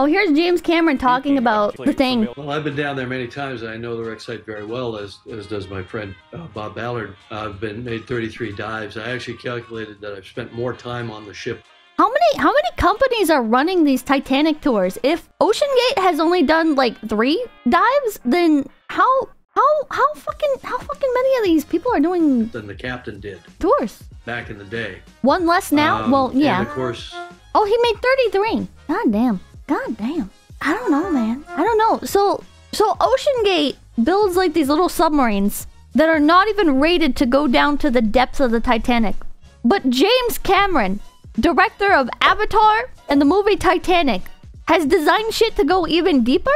Oh, here's James Cameron talking about the thing. Well, I've been down there many times, and I know the wreck site very well, as does my friend Bob Ballard. I've made 33 dives. I actually calculated that I've spent more time on the ship. How many companies are running these Titanic tours? If OceanGate has only done like 3 dives, then how fucking many of these people are doing? Than the captain did tours back in the day. One less now. Well, yeah. And of course. Oh, he made 33. God damn. God damn. I don't know, man. I don't know. So OceanGate builds like these little submarines that are not even rated to go down to the depths of the Titanic. But James Cameron, director of Avatar and the movie Titanic, has designed shit to go even deeper?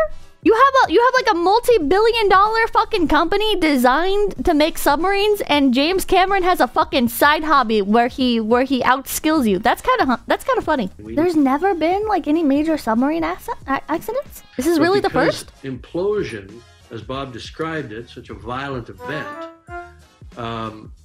You have like a multi-billion-dollar fucking company designed to make submarines, and James Cameron has a fucking side hobby where he outskills you. That's kind of funny. There's never been like any major submarine accidents. This is really the first implosion, as Bob described it, such a violent event.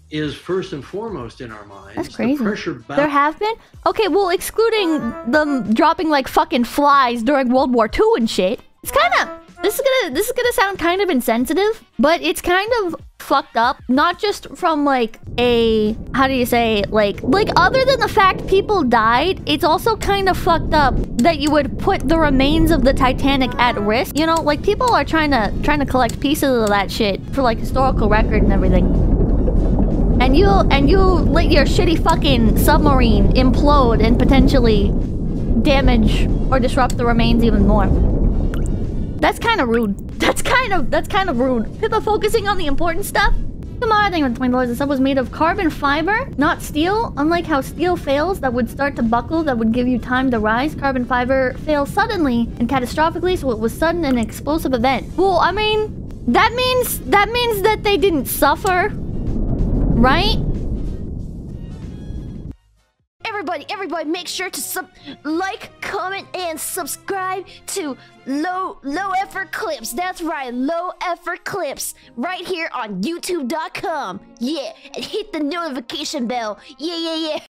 Is first and foremost in our minds. That's crazy. There have been? Okay, well, excluding them dropping like fucking flies during World War II and shit. It's kinda, this is gonna sound kind of insensitive, but it's kind of fucked up. Not just from like a, how do you say, like other than the fact people died, it's also kind of fucked up that you would put the remains of the Titanic at risk. You know, like people are trying to collect pieces of that shit for like historical record and everything. And you let your shitty fucking submarine implode and potentially damage or disrupt the remains even more. That's kind of rude. That's kind of rude. People focusing on the important stuff. Come on, I think $20 and stuff was made of carbon fiber, not steel. Unlike how steel fails, that would start to buckle, that would give you time to rise. Carbon fiber fails suddenly and catastrophically, so it was sudden and explosive event. Well, I mean, that means that they didn't suffer. Right? Everybody, make sure to like, comment, and subscribe to Low Effort Clips. That's right, Low Effort Clips, right here on YouTube.com. Yeah, and hit the notification bell. Yeah.